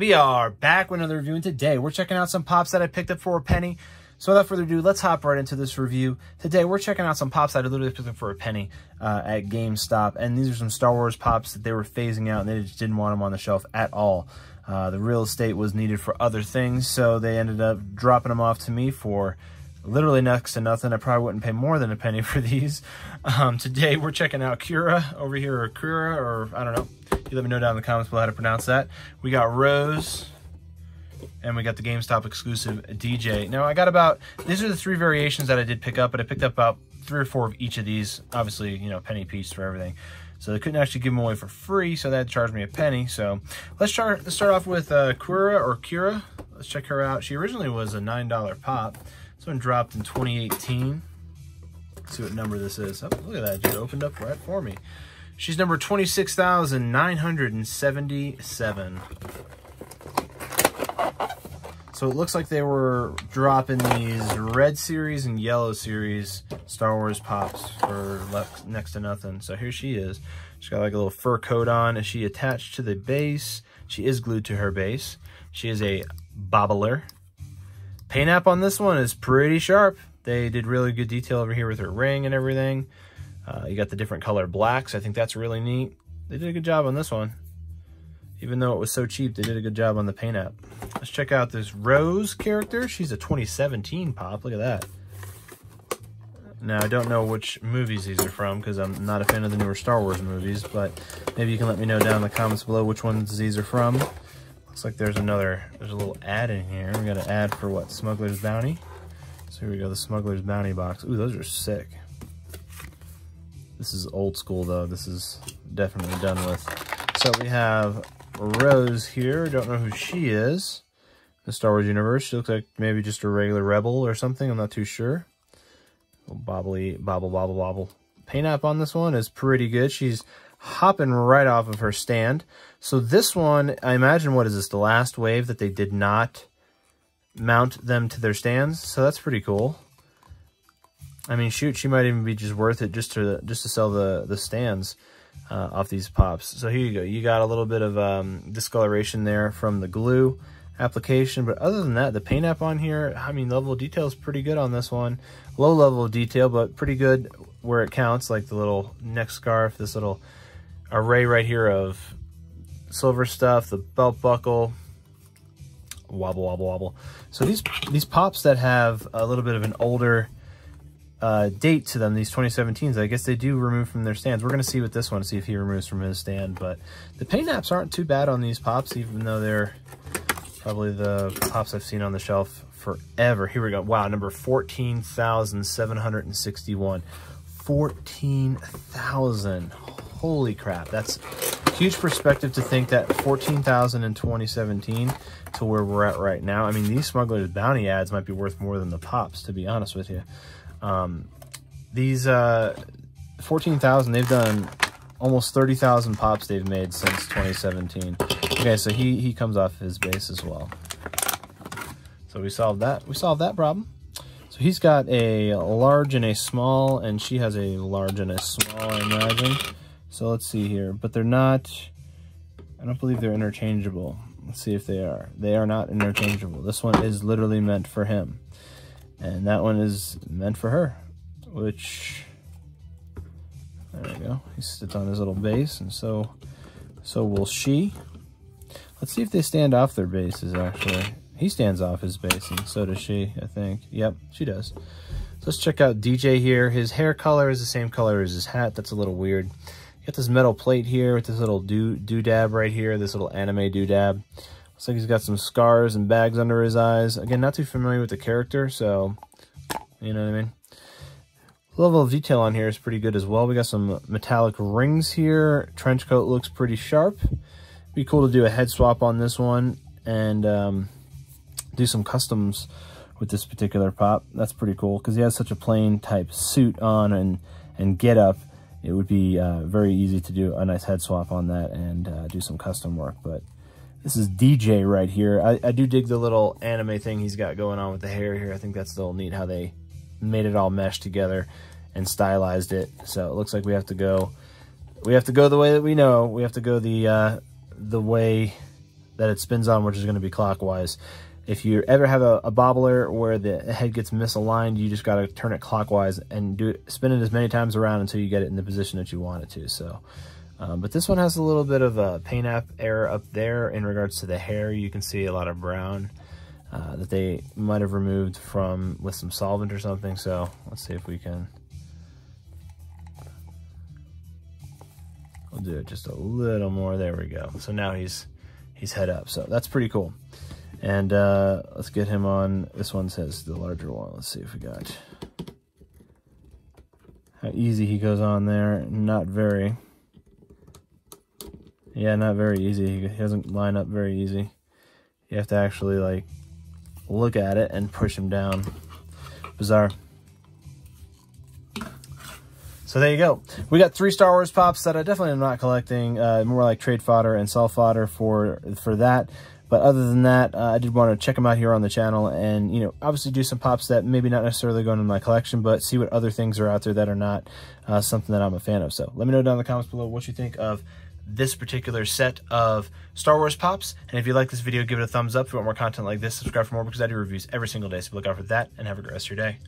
We are back with another review, and today we're checking out some pops that I picked up for a penny. So without further ado, let's hop right into this review. Today we're checking out some pops that I literally picked up for a penny at GameStop, and these are some Star Wars pops that they were phasing out and they just didn't want them on the shelf at all. The real estate was needed for other things, so they ended up dropping them off to me for literally next to nothing. I probably wouldn't pay more than a penny for these. Today we're checking out Kira over here, or Kira, or I don't know. You let me know down in the comments below how to pronounce that. We got Rose, and we got the GameStop exclusive DJ. Now I got about, these are the three variations that I did pick up, but I picked up about 3 or 4 of each of these. Obviously, you know, penny piece for everything. So they couldn't actually give them away for free, so that charged me a penny. So let's start off with Kira. Let's check her out. She originally was a $9 pop. This one dropped in 2018. Let's see what number this is. Oh, look at that, it just opened up right for me. She's number 26,977. So it looks like they were dropping these red series and yellow series Star Wars pops for next to nothing. So here she is. She's got like a little fur coat on. Is she attached to the base? She is glued to her base. She is a bobbler. Paint app on this one is pretty sharp. They did really good detail over here with her ring and everything. You got the different color blacks. I think that's really neat. They did a good job on this one. Even though it was so cheap, they did a good job on the paint app. Let's check out this Rose character. She's a 2017 pop. Look at that. Now, I don't know which movies these are from because I'm not a fan of the newer Star Wars movies, but maybe you can let me know down in the comments below which ones these are from. Looks like there's a little ad in here. We got an ad for what? Smuggler's Bounty. So here we go, the Smuggler's Bounty box. Ooh, those are sick. This is old school though. This is definitely done with. So we have Rose here. Don't know who she is. The Star Wars universe. She looks like maybe just a regular rebel or something. I'm not too sure. Bobbly, bobble, bobble, bobble. Paint up on this one is pretty good. She's hopping right off of her stand. So this one, I imagine, what is this? The last wave that they did not mount them to their stands. So that's pretty cool. I mean, shoot, she might even be just worth it just to sell the stands. Off these pops. So here you go. You got a little bit of discoloration there from the glue application, but other than that, the paint app on here, I mean, level of detail is pretty good on this one. Low level of detail, but pretty good where it counts, like the little neck scarf, this little array right here of silver stuff, the belt buckle, wobble, wobble, wobble. So these pops that have a little bit of an older date to them, these 2017s, I guess they do remove from their stands. We're going to see with this one, see if he removes from his stand, but the paint apps aren't too bad on these pops, even though they're probably the pops I've seen on the shelf forever. Here we go. Wow, number 14,761. 14,000. Holy crap. That's huge perspective to think that 14,000 in 2017 to where we're at right now. I mean, these Smuggler's Bounty ads might be worth more than the pops, to be honest with you. These 14,000, they've done almost 30,000 pops they've made since 2017. Okay, so he comes off his base as well. So we solved that problem. So he's got a large and a small, and she has a large and a small, I imagine. So let's see here, but they're not, I don't believe they're interchangeable. Let's see if they are. They are not interchangeable. This one is literally meant for him. And that one is meant for her, which, there we go. He sits on his little base, and so will she. Let's see if they stand off their bases, actually. He stands off his base, and so does she, I think. Yep, she does. So let's check out DJ here. His hair color is the same color as his hat. That's a little weird. You got this metal plate here with this little doodab right here, this little anime doodab. Looks like he's got some scars and bags under his eyes. Again, not too familiar with the character, so you know what I mean. Level of detail on here is pretty good as well. We got some metallic rings here. Trench coat looks pretty sharp. Be cool to do a head swap on this one and do some customs with this particular pop. That's pretty cool because he has such a plain type suit on and get up. It would be very easy to do a nice head swap on that and do some custom work, but this is DJ right here. I do dig the little anime thing he's got going on with the hair here. I think that's still neat how they made it all mesh together and stylized it. So it looks like we have to go the way that we know. We have to go the way that it spins on, which is going to be clockwise. If you ever have a bobbler where the head gets misaligned, you just got to turn it clockwise and spin it as many times around until you get it in the position that you want it to. So, but this one has a little bit of a paint app error up there in regards to the hair. You can see a lot of brown that they might have removed from with some solvent or something. So let's see if we can. We'll do it just a little more. There we go. So now he's head up. So that's pretty cool. And let's get him on. This one says the larger one. Let's see if we got how easy he goes on there. Not very. Yeah, not very easy. He doesn't line up very easy. You have to actually like look at it and push him down. Bizarre. So there you go. We got 3 Star Wars pops that I definitely am not collecting. More like trade fodder and sell fodder for that. But other than that, I did want to check them out here on the channel and, you know, obviously do some pops that maybe not necessarily go into my collection, but see what other things are out there that are not something that I'm a fan of. So let me know down in the comments below what you think of this particular set of Star Wars pops. And if you like this video, give it a thumbs up. If you want more content like this, subscribe for more because I do reviews every single day. So look out for that and have a great rest of your day.